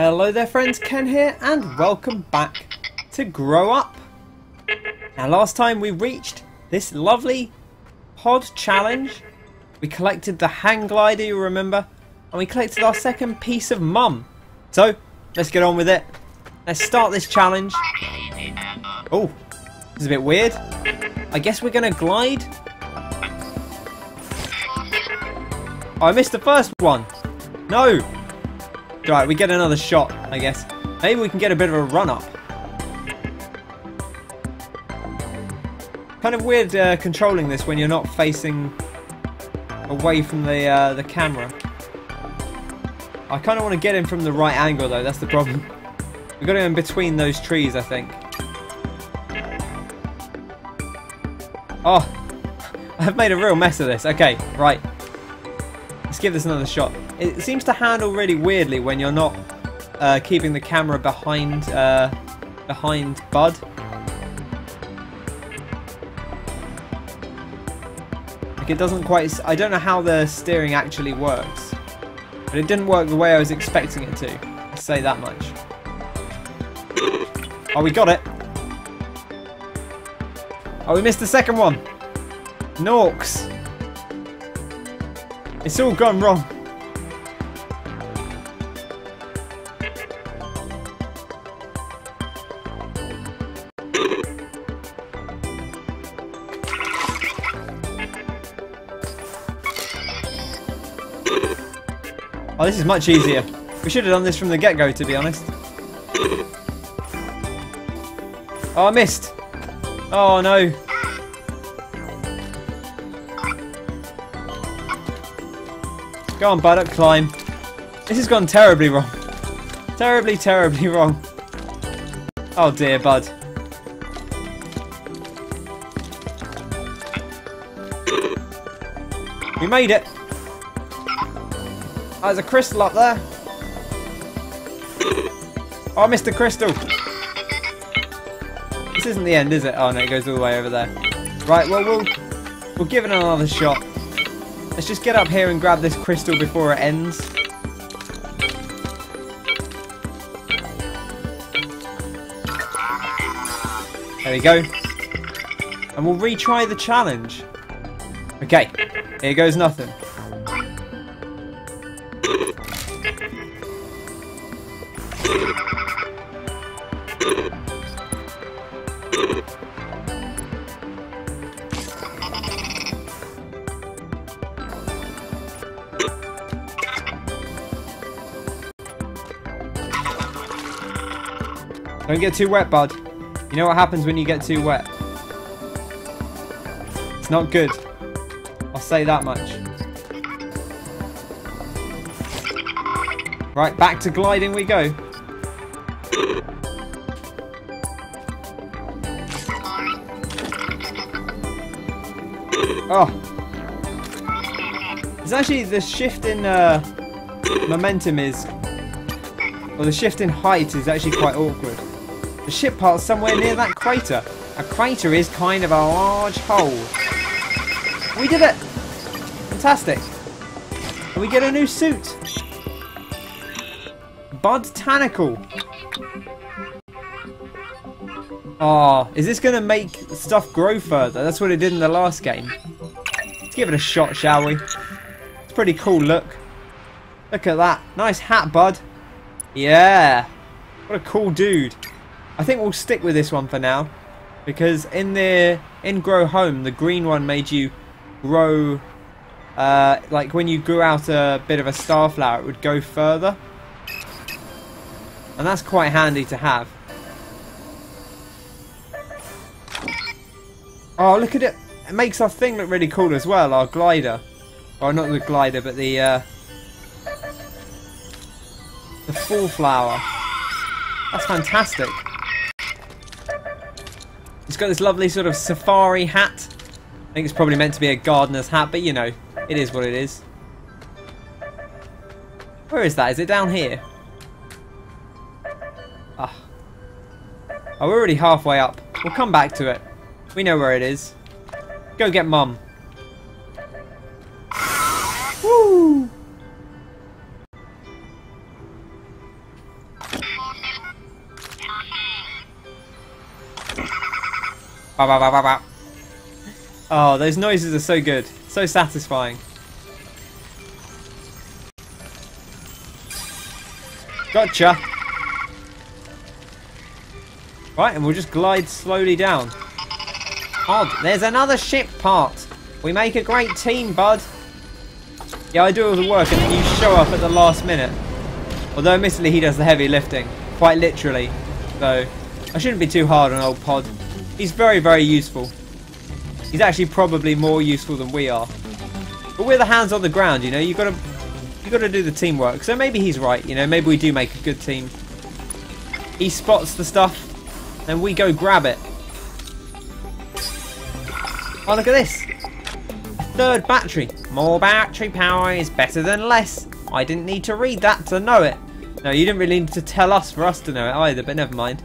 Hello there friends, Ken here and welcome back to Grow Up. Now last time we reached this lovely POD Challenge. We collected the hang glider, you remember, and we collected our second piece of mum. So let's get on with it. Let's start this challenge. Oh, this is a bit weird. I guess we're going to glide. Oh, I missed the first one. No. Right, we get another shot, I guess. Maybe we can get a bit of a run-up. Kind of weird controlling this when you're not facing away from the camera. I kind of want to get him from the right angle, though. That's the problem. We've got him in between those trees, I think. Oh, I've made a real mess of this. Okay, right. Let's give this another shot. It seems to handle really weirdly when you're not keeping the camera behind Bud. Like it doesn't quite. I don't know how the steering actually works, but it didn't work the way I was expecting it to. I'll say that much. Oh, we got it. Oh, we missed the second one. Norks. It's all gone wrong. Oh, this is much easier. We should have done this from the get-go, to be honest. Oh, I missed. Oh, no. Go on, Bud, up climb. This has gone terribly wrong. Terribly, terribly wrong. Oh dear, Bud. We made it. Oh, there's a crystal up there. Oh, I missed the crystal. This isn't the end, is it? Oh no, it goes all the way over there. Right, well, we'll give it another shot. Let's just get up here and grab this crystal before it ends. There we go. And we'll retry the challenge. Okay, here goes nothing. Don't get too wet, Bud. You know what happens when you get too wet. It's not good. I'll say that much. Right, back to gliding we go. Oh. It's actually the shift in momentum is... Or the shift in height is actually quite awkward. The ship part's somewhere near that crater. A crater is kind of a large hole. We did it! Fantastic. And we get a new suit. BUD-tanical. Oh, is this going to make stuff grow further? That's what it did in the last game. Let's give it a shot, shall we? It's a pretty cool look. Look at that. Nice hat, Bud. Yeah. What a cool dude. I think we'll stick with this one for now, because in Grow Home, the green one made you grow, like when you grew out a bit of a starflower, it would go further, and that's quite handy to have. Oh, look at it! It makes our thing look really cool as well. Our glider, well, not the glider, but the full flower. That's fantastic. It's got this lovely sort of safari hat. I think it's probably meant to be a gardener's hat, but you know, it is what it is. Where is that? Is it down here? Ah. Oh, we're already halfway up. We'll come back to it. We know where it is. Go get Mum. Woo! Oh, those noises are so good. So satisfying. Gotcha. Right, and we'll just glide slowly down. Odd. There's another ship part. We make a great team, bud. Yeah, I do all the work and then you show up at the last minute. Although, admittedly, he does the heavy lifting. Quite literally. Though, I shouldn't be too hard on old Pod. He's very, very useful. He's actually probably more useful than we are. But we're the hands on the ground, you know. You've got to do the teamwork. So maybe he's right, you know. Maybe we do make a good team. He spots the stuff. And we go grab it. Oh, look at this. Third battery. More battery power is better than less. I didn't need to read that to know it. No, you didn't really need to tell us for us to know it either, but never mind.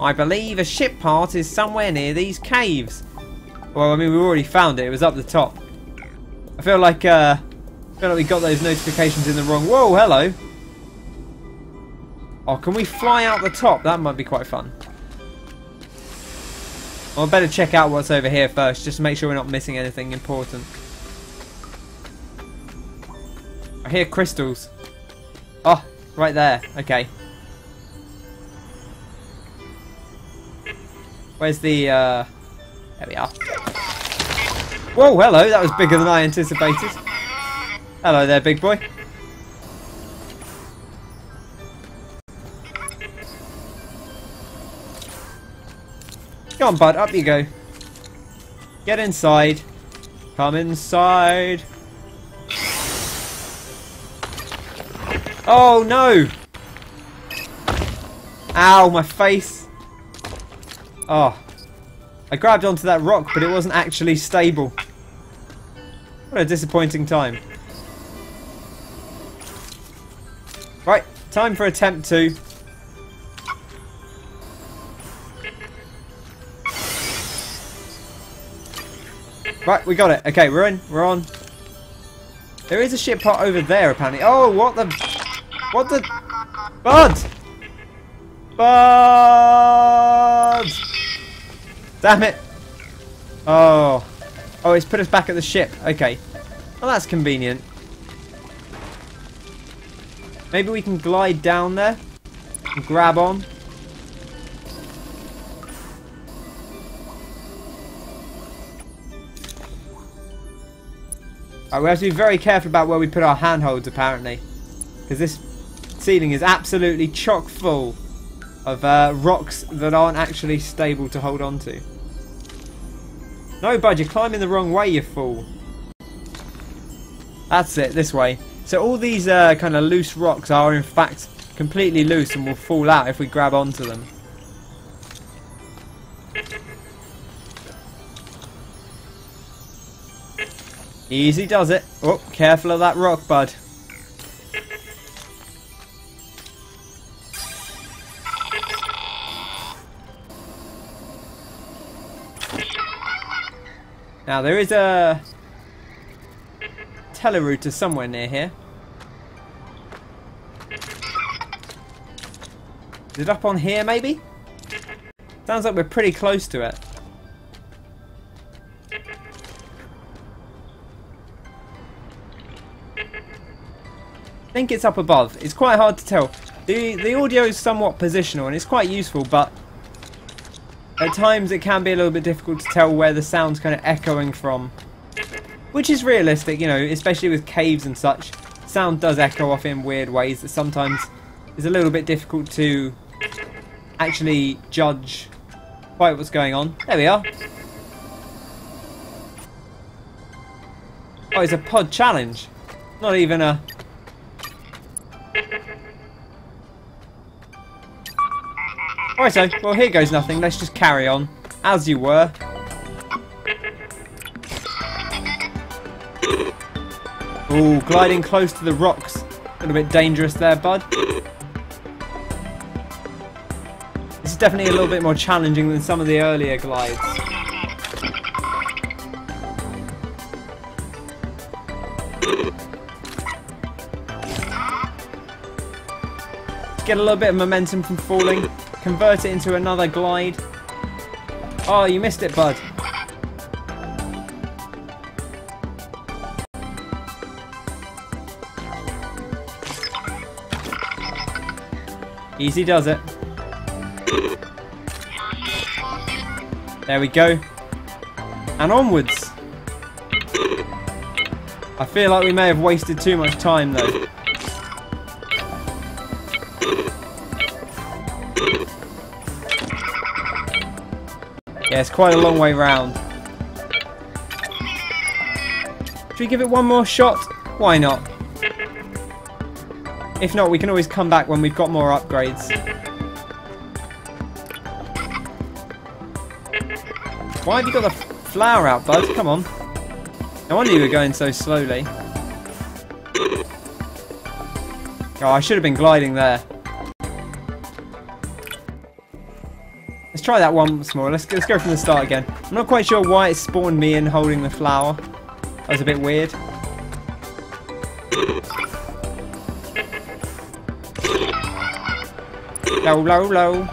I believe a ship part is somewhere near these caves. Well, I mean, we already found it. It was up the top. I feel like we got those notifications in the wrong... Whoa, hello. Oh, can we fly out the top? That might be quite fun. Well, I better check out what's over here first, just to make sure we're not missing anything important. I hear crystals. Oh, right there. Okay. Where's the... There we are. Whoa, hello. That was bigger than I anticipated. Hello there, big boy. Come on, bud, up you go. Get inside. Come inside. Oh no! Ow, my face. Oh. I grabbed onto that rock, but it wasn't actually stable. What a disappointing time. Right, time for attempt 2. Right, we got it. Okay, we're in. We're on. There is a ship part over there, apparently. Oh, what the... What the... Bud! Bud! Damn it. Oh. Oh, it's put us back at the ship. Okay. Well, that's convenient. Maybe we can glide down there and grab on. Right, we have to be very careful about where we put our handholds, apparently. Because this ceiling is absolutely chock full of rocks that aren't actually stable to hold on to. No, bud, you're climbing the wrong way, you fool. That's it, this way. So all these kind of loose rocks are, in fact, completely loose and will fall out if we grab onto them. Easy does it. Oh, careful of that rock, bud. Now, there is a telerouter somewhere near here. Is it up on here, maybe? Sounds like we're pretty close to it. I think it's up above. It's quite hard to tell. The audio is somewhat positional and it's quite useful, but at times it can be a little bit difficult to tell where the sound's kind of echoing from, which is realistic, you know, especially with caves and such. Sound does echo off in weird ways that sometimes is a little bit difficult to actually judge quite what's going on. There we are. Oh, it's a POD Challenge. Not even a... Alright, so, well, here goes nothing. Let's just carry on, as you were. Ooh, gliding close to the rocks. A little bit dangerous there, bud. This is definitely a little bit more challenging than some of the earlier glides. Get a little bit of momentum from falling. Convert it into another glide. Oh, you missed it, bud. Easy does it. There we go. And onwards. I feel like we may have wasted too much time though. Yeah, it's quite a long way round. Should we give it one more shot? Why not? If not, we can always come back when we've got more upgrades. Why have you got the flower out, bud? Come on. No wonder you were going so slowly. Oh, I should have been gliding there. Let's try that once more. Let's go from the start again. I'm not quite sure why it spawned me in holding the flower. That was a bit weird. Low, low, low.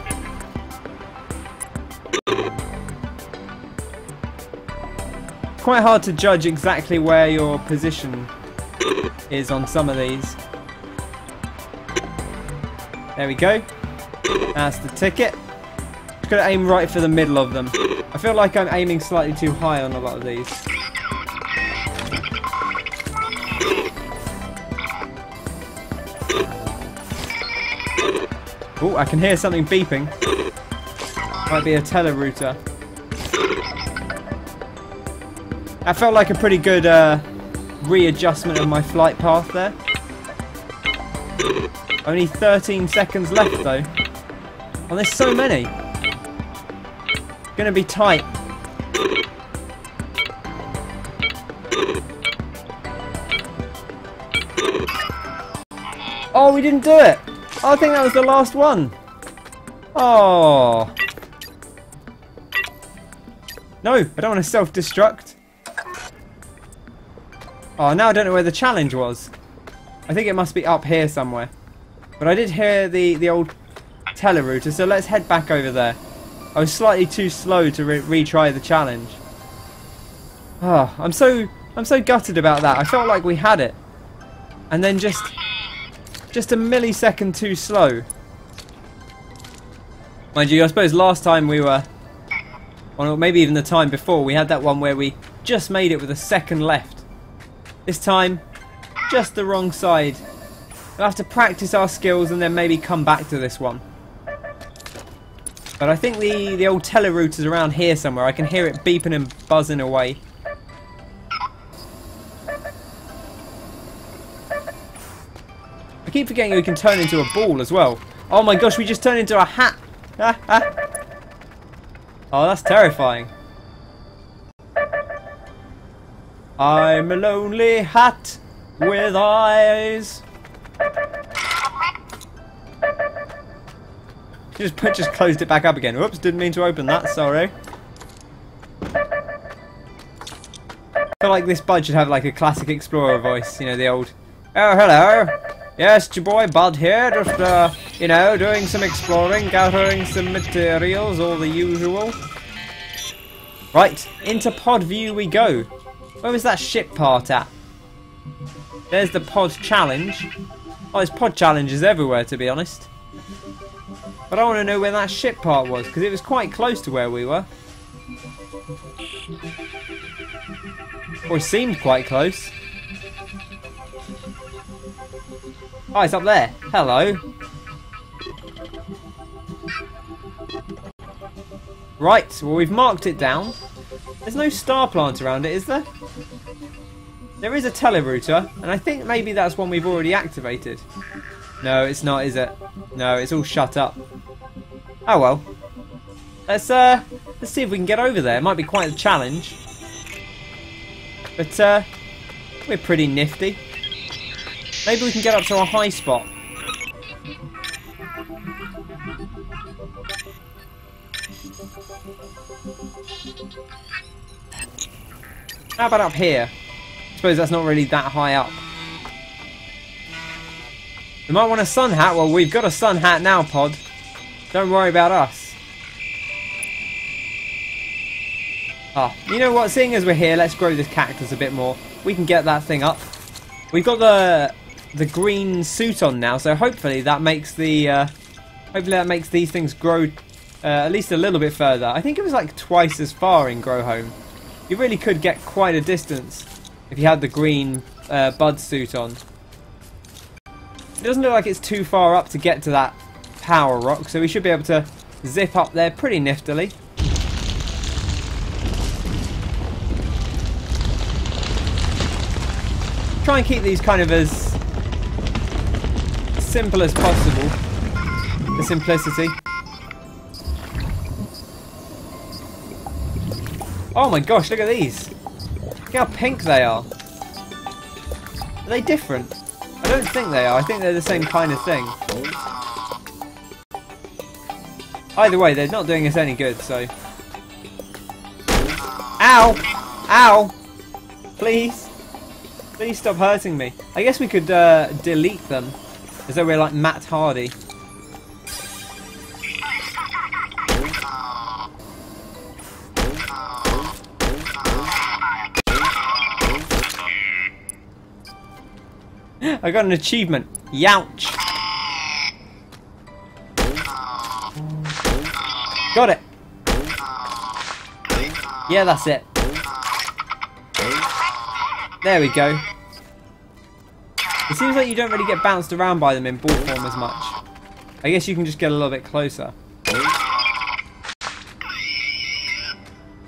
Quite hard to judge exactly where your position is on some of these. There we go. That's the ticket. Just gotta aim right for the middle of them. I feel like I'm aiming slightly too high on a lot of these. Oh, I can hear something beeping. Might be a telerouter. That felt like a pretty good readjustment of my flight path there. Only 13 seconds left though. Oh, there's so many. Gonna be tight. Oh, we didn't do it. I think that was the last one. Oh. No, I don't want to self-destruct. Oh, now I don't know where the challenge was. I think it must be up here somewhere. But I did hear the old telerouter, so let's head back over there. I was slightly too slow to retry the challenge. Oh, I'm so gutted about that. I felt like we had it. And then just a millisecond too slow. Mind you, I suppose last time we were, or maybe even the time before, we had that one where we just made it with a second left. This time, just the wrong side. We'll have to practice our skills and then maybe come back to this one. But I think the old telerouter's around here somewhere. I can hear it beeping and buzzing away. I keep forgetting we can turn into a ball as well. Oh my gosh, we just turned into a hat. Oh, that's terrifying. I'm a lonely hat with eyes. Just closed it back up again. Whoops, didn't mean to open that, sorry. I feel like this bud should have like a classic explorer voice. You know, the old, oh, hello. Yes, your boy Bud here, just, you know, doing some exploring, gathering some materials, all the usual. Right, into pod view we go. Where was that ship part at? There's the pod challenge. Oh, there's pod challenges everywhere, to be honest. But I want to know where that ship part was, because it was quite close to where we were. Or it seemed quite close. Oh, it's up there. Hello. Right, well, we've marked it down. There's no star plant around it, is there? There is a telerouter, and I think maybe that's one we've already activated. No, it's not, is it? No, it's all shut up. Oh, well. Let's see if we can get over there. It might be quite a challenge. But, we're pretty nifty. Maybe we can get up to a high spot. How about up here? I suppose that's not really that high up. We might want a sun hat. Well, we've got a sun hat now, Pod. Don't worry about us. Ah, you know what? Seeing as we're here, let's grow this cactus a bit more. We can get that thing up. We've got the green suit on now, so hopefully that makes the these things grow at least a little bit further. I think it was like twice as far in Grow Home. You really could get quite a distance if you had the green bud suit on. It doesn't look like it's too far up to get to that power rock, so we should be able to zip up there pretty niftily. Try and keep these kind of as simple as possible. The simplicity. Oh my gosh, look at these. Look how pink they are. Are they different? I don't think they are. I think they're the same kind of thing. Either way, they're not doing us any good, so... Ow! Ow! Please! Please stop hurting me. I guess we could delete them, as though we're like Matt Hardy. I got an achievement. Youch! Got it! Yeah, that's it. There we go. It seems like you don't really get bounced around by them in ball form as much. I guess you can just get a little bit closer.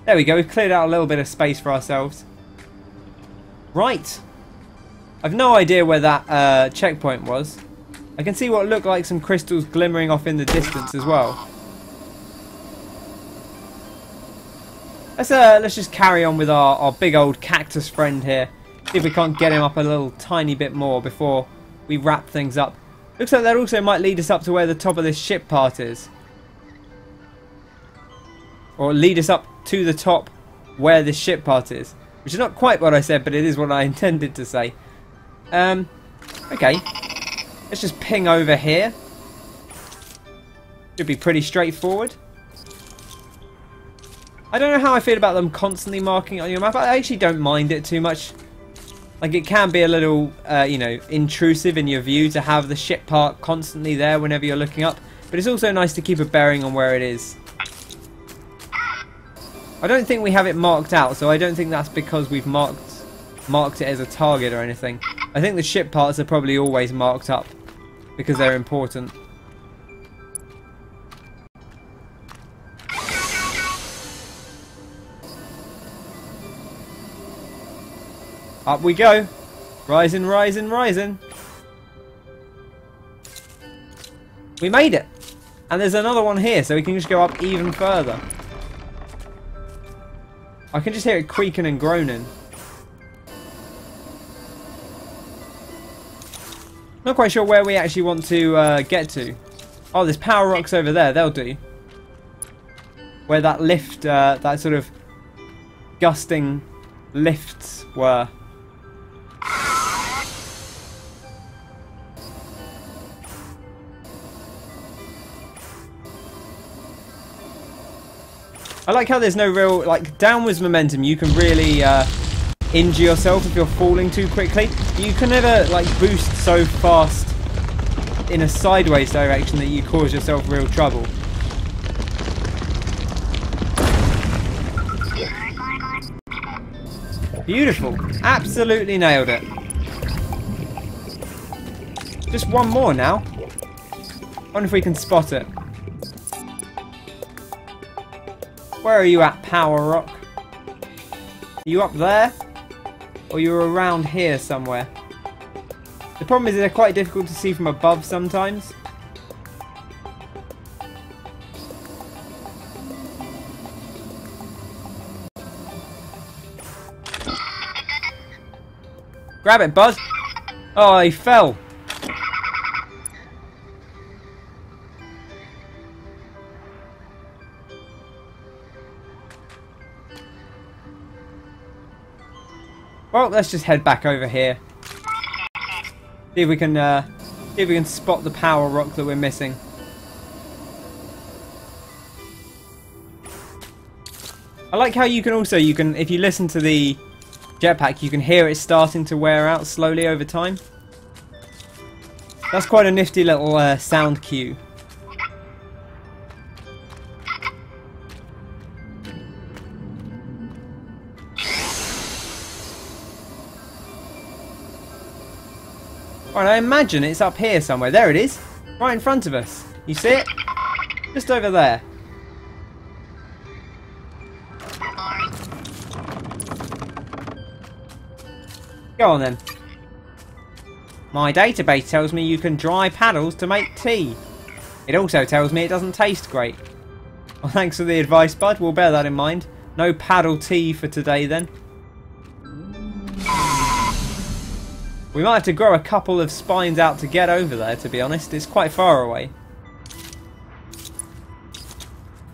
There we go, we've cleared out a little bit of space for ourselves. Right. I've no idea where that checkpoint was. I can see what looked like some crystals glimmering off in the distance as well. Let's just carry on with our big old cactus friend here. See if we can't get him up a little tiny bit more before we wrap things up. Looks like that also might lead us up to where the top of this ship part is. Or lead us up to the top where this ship part is. Which is not quite what I said, but it is what I intended to say. Okay. Let's just ping over here. Should be pretty straightforward. I don't know how I feel about them constantly marking it on your map. I actually don't mind it too much. Like, it can be a little, you know, intrusive in your view to have the ship part constantly there whenever you're looking up. But it's also nice to keep a bearing on where it is. I don't think we have it marked out, so I don't think that's because we've marked it as a target or anything. I think the ship parts are probably always marked up because they're important. Up we go. Rising, rising, rising. We made it. And there's another one here, so we can just go up even further. I can just hear it creaking and groaning. Not quite sure where we actually want to get to. Oh, there's power rocks over there. They'll do. Where that lift, that sort of gusting lifts were. I like how there's no real, like, downwards momentum. You can really injure yourself if you're falling too quickly. You can never, like, boost so fast in a sideways direction that you cause yourself real trouble. Beautiful. Absolutely nailed it. Just one more now. I wonder if we can spot it. Where are you at, Power Rock? Are you up there? Or you're around here somewhere? The problem is they're quite difficult to see from above sometimes. Grab it, Buzz! Oh, he fell! Well, let's just head back over here. See if we can spot the power rock that we're missing. I like how you can also, if you listen to the jetpack, you can hear it starting to wear out slowly over time. That's quite a nifty little sound cue. Alright, I imagine it's up here somewhere. There it is. Right in front of us. You see it? Just over there. Go on then. My database tells me you can dry paddles to make tea. It also tells me it doesn't taste great. Well, thanks for the advice, bud. We'll bear that in mind. No paddle tea for today then. We might have to grow a couple of spines out to get over there, to be honest. It's quite far away.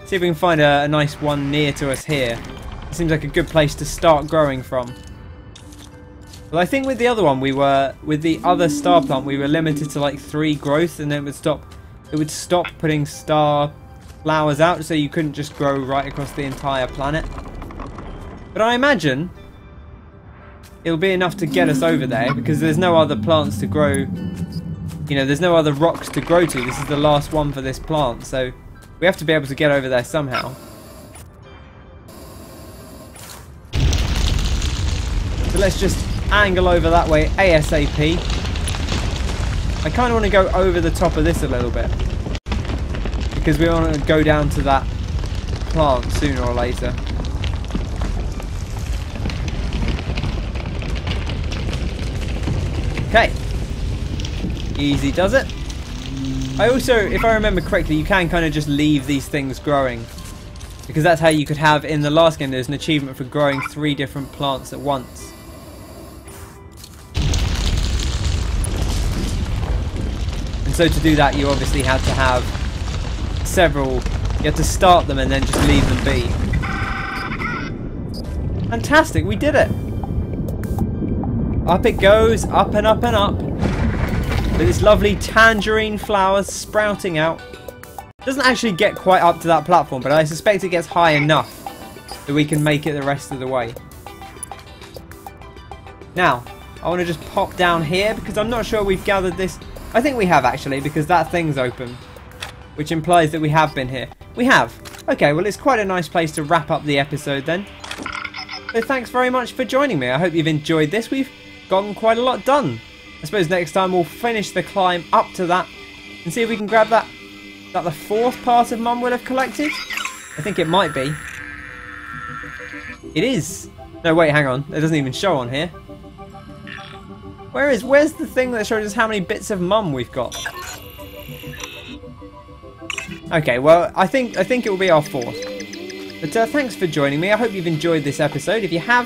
See if we can find a nice one near to us here. It seems like a good place to start growing from. Well, I think with the other one we were, with the other star plant, we were limited to like 3 growth, and then it would stop putting star flowers out, so you couldn't just grow right across the entire planet. But I imagine it'll be enough to get us over there, because there's no other plants to grow. You know, there's no other rocks to grow to. This is the last one for this plant, so we have to be able to get over there somehow. So let's just angle over that way ASAP. I kind of want to go over the top of this a little bit, because we want to go down to that plant sooner or later. Okay, easy does it. I also, if I remember correctly, you can kind of just leave these things growing, because that's how you could have, in the last game, there's an achievement for growing 3 different plants at once. And so to do that, you obviously had to have several, you had to start them and then just leave them be. Fantastic, we did it. Up it goes, up and up and up, with this lovely tangerine flowers sprouting out. It doesn't actually get quite up to that platform, but I suspect it gets high enough that we can make it the rest of the way. Now, I want to just pop down here, because I'm not sure we've gathered this. I think we have actually, because that thing's open, which implies that we have been here. We have. Okay, well it's quite a nice place to wrap up the episode then. So thanks very much for joining me. I hope you've enjoyed this. We've gotten quite a lot done. I suppose next time we'll finish the climb up to that and see if we can grab that. Is that the 4th part of Mum Will Have Collected? I think it might be. It is. No, wait, hang on. It doesn't even show on here. Where's the thing that showed us how many bits of Mum we've got? Okay, well, I think it will be our 4th. But thanks for joining me. I hope you've enjoyed this episode. If you have,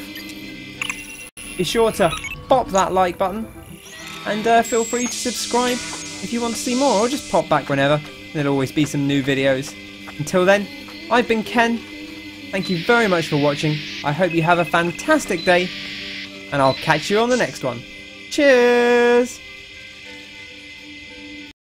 be sure to pop that like button, and feel free to subscribe if you want to see more, or just pop back whenever. There'll always be some new videos. Until then, I've been Ken. Thank you very much for watching. I hope you have a fantastic day, and I'll catch you on the next one. Cheers!